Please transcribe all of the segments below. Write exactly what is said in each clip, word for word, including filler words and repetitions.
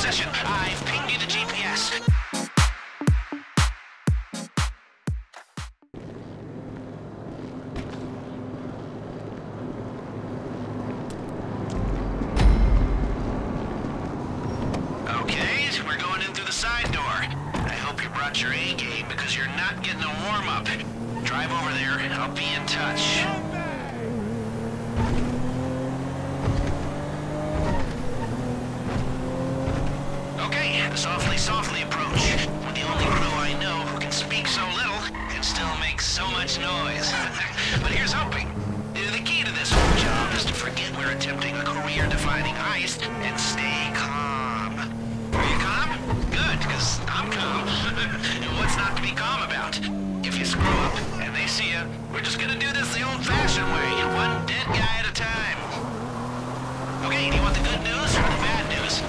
position. I've pinged you the G P S. Okay, we're going in through the side door. I hope you brought your A game because you're not getting a warm-up. Drive over there and I'll be in touch. Softly, softly approach. With the only crew I know who can speak so little and still make so much noise. But here's hoping. The key to this whole job is to forget we're attempting a career-defining heist and stay calm. Are you calm? Good, because I'm calm. What's not to be calm about? If you screw up and they see you, we're just gonna do this the old-fashioned way, one dead guy at a time. Okay, do you want the good news or the bad news?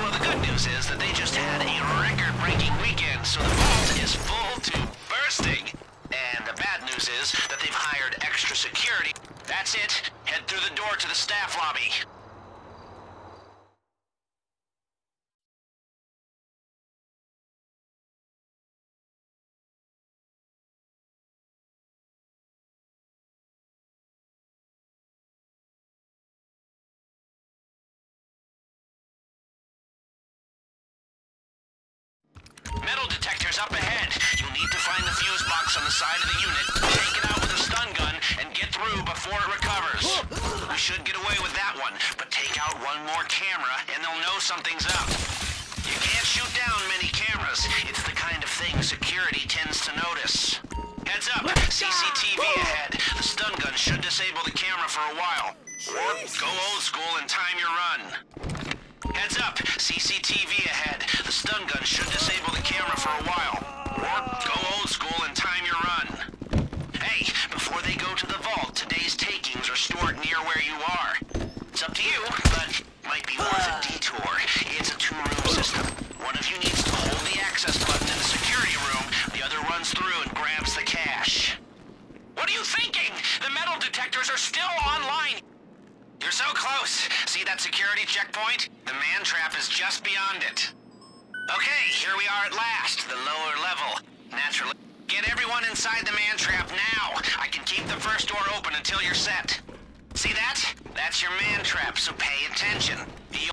Well, the good news is that they just had a record-breaking weekend, so the vault is full to bursting. And the bad news is that they've hired extra security. That's it. Head through the door to the staff lobby. Metal detectors up ahead. You'll need to find the fuse box on the side of the unit, take it out with a stun gun, and get through before it recovers. You should get away with that one, but take out one more camera and they'll know something's up. You can't shoot down many cameras. It's the kind of thing security tends to notice. Heads up, C C T V ahead. The stun gun should disable the camera for a while. Or go old school and time your run. Heads up, C C T V ahead. The stun gun should disable the camera for a while. Or go old school and time your run. Hey, before they go to the vault, today's takings are stored near where you are. It's up to you, but might be worth a detour. It's a two-room system. One of you needs to hold the access button in the security room, the other runs through and grabs the cash. What are you thinking? The metal detectors are still online! You're so close! See that security checkpoint? The man-trap is just beyond it. Okay, here we are at last, the lower level. Naturally, get everyone inside the man-trap now! I can keep the first door open until you're set. See that? That's your man-trap, so pay attention. The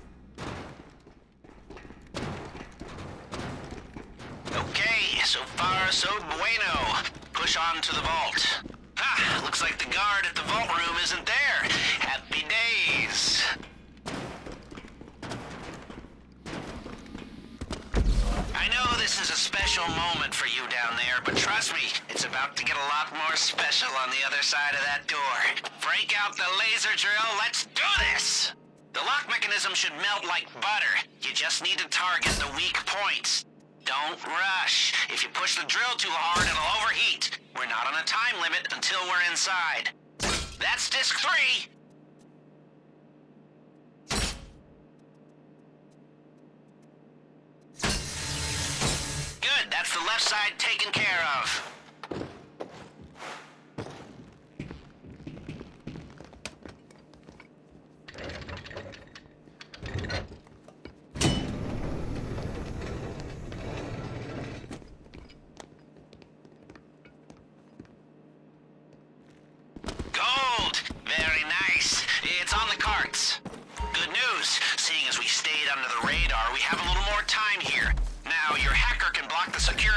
okay, so far so bueno. Push on to the vault. Ha! Looks like the guard at the vault room isn't there. Happy days! I know this is a special moment for you down there, but trust me, it's about to get a lot more special on the other side of that door. Break out the laser drill, let's do this! The lock mechanism should melt like butter. You just need to target the weak points. Don't rush. If you push the drill too hard, it'll overheat. We're not on a time limit until we're inside. That's disc three! Good, that's the left side taken care of.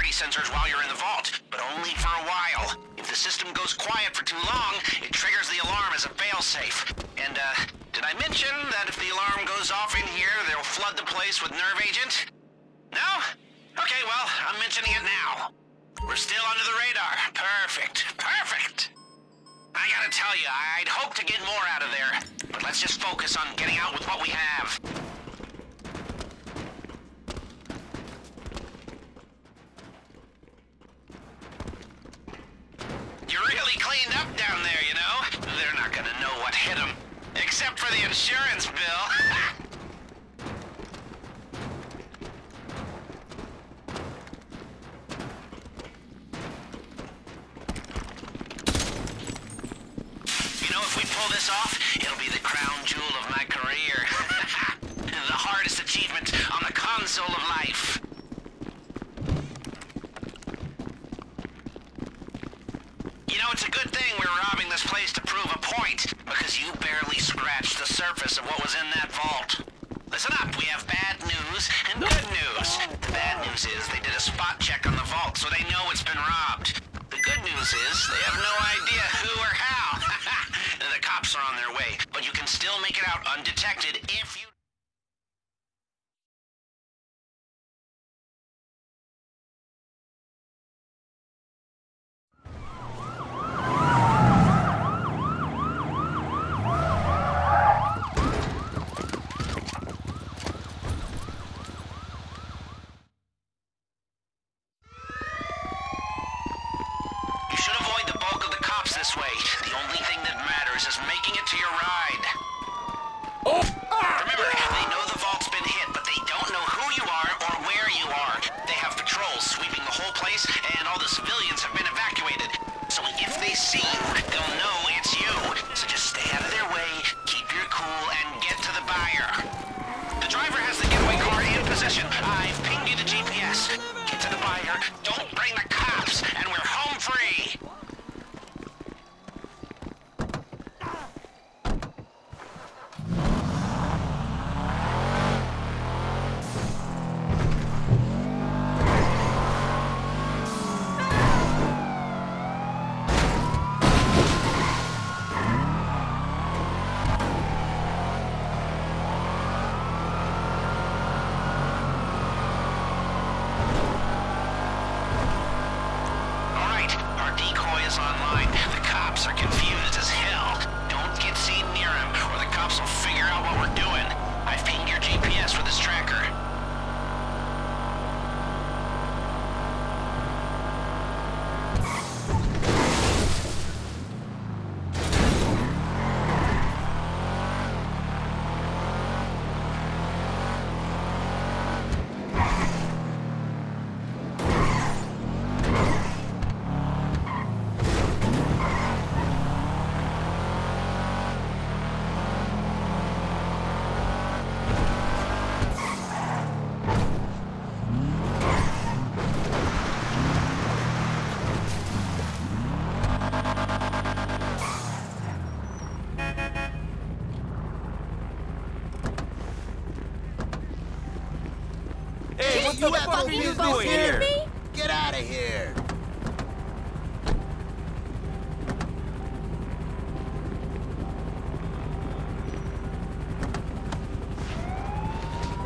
Sensors while you're in the vault, but only for a while. If the system goes quiet for too long, it triggers the alarm as a failsafe. And, uh, did I mention that if the alarm goes off in here, they'll flood the place with nerve agent? No? Okay, well, I'm mentioning it now. We're still under the radar. Perfect. Perfect! I gotta tell you, I'd hope to get more out of there, but let's just focus on getting out with what we have. Cleaned up down there, you know? They're not gonna know what hit them. Except for the insurance bill. You know, if we pull this off, it'll be the crown jewel of my career. The hardest achievement on the surface of what was in that vault. Listen up, we have bad news and good news. The bad news is they did a spot check on the vault, so they know it's been robbed. The good news is they have no idea who or how. The cops are on their way, but you can still make it out undetected if you... This way. The only thing that matters is making it to your ride. Oh. Ah. Remember, they know the vault's been hit, but they don't know who you are or where you are. They have patrols sweeping the whole place, and all the civilians have been evacuated. So if they see you, they'll know it's you. So just stay out of their way, keep your cool, and get to the buyer. The driver has the getaway car in possession. I've pinged you the G P S. Get to the buyer, don't bring the cops, and we're home free. What the fuck are you doing here? Get out of here!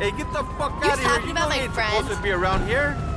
Hey, get the fuck out of here! You know you ain't supposed to be around here.